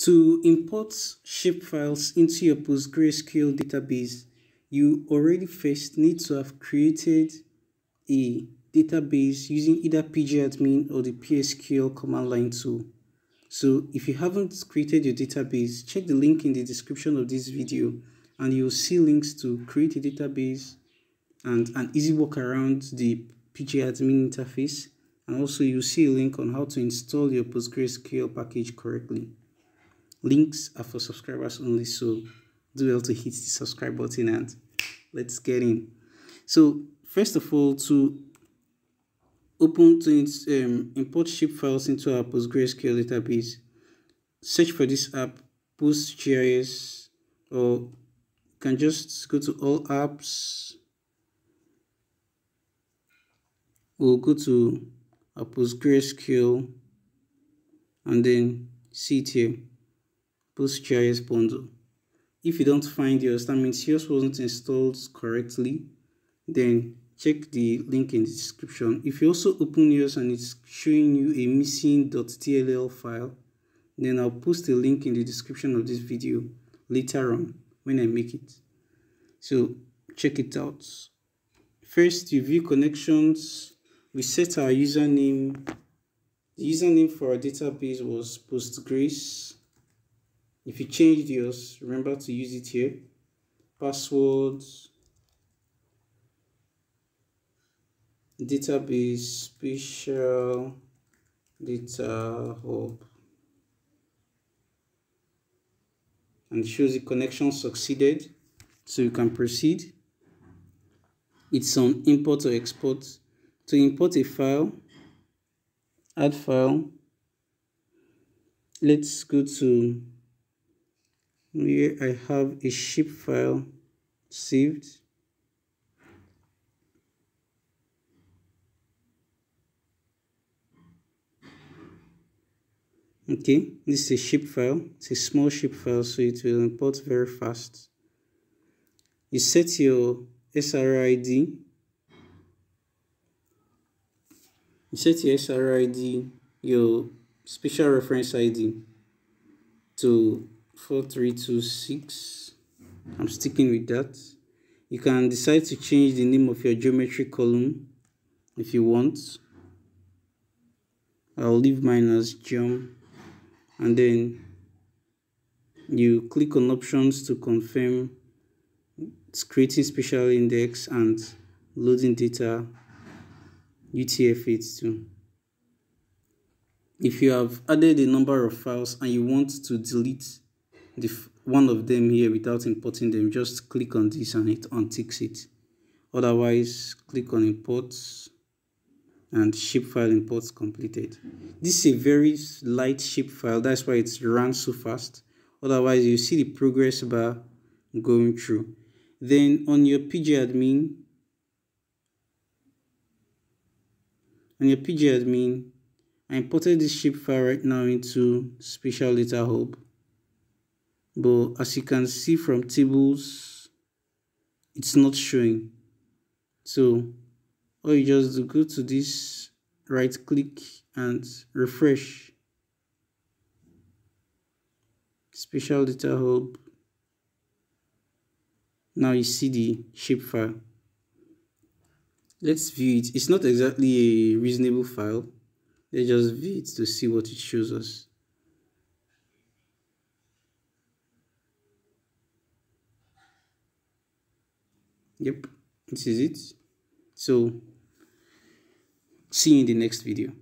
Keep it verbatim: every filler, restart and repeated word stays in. To import shapefiles into your PostgreSQL database, you already first need to have created a database using either pgAdmin or the P S Q L command line tool. So if you haven't created your database, check the link in the description of this video and you'll see links to create a database and an easy walk around the pgAdmin interface, and also you'll see a link on how to install your PostgreSQL package correctly. Links are for subscribers only, so do well to hit the subscribe button and let's get in. So first of all, to open to um, import shapefiles into our PostgreSQL database, search for this app, PostGIS, or you can just go to all apps. We'll go to our PostgreSQL and then see it here. PostGIS bundle. If you don't find yours, that means yours wasn't installed correctly, then check the link in the description. If you also open yours and it's showing you a missing .dll file, then I'll post a link in the description of this video later on when I make it. So check it out. First, you view connections. We set our username. The username for our database was Postgres. If you change yours, remember to use it here. Passwords, database, Spatial Data Hub, and it shows the connection succeeded, so you can proceed. It's on import or export. To import a file, add file. Let's go to here. I have a shapefile saved. Okay, this is a shapefile. It's a small shapefile, so it will import very fast. You set your S R I D. You set your S R I D, your spatial reference I D to four three two six. I'm sticking with that. You can decide to change the name of your geometry column if you want. I'll leave mine as geom, and then you click on options to confirm it's creating spatial index and loading data U T F eight too. If you have added a number of files and you want to delete the one of them here without importing them, just click on this and it unticks it. Otherwise, click on imports and shapefile imports completed. This is a very light shapefile, that's why it's run so fast. Otherwise, you see the progress bar going through. Then on your pgAdmin, on your pgAdmin, I imported this shapefile right now into Spatial Data Hub. But as you can see from tables, it's not showing. So all you just do, go to this, right click and refresh. Spatial Data Hub. Now you see the shapefile. Let's view it. It's not exactly a reasonable file. Let's just view it to see what it shows us. Yep, this is it. So, see you in the next video.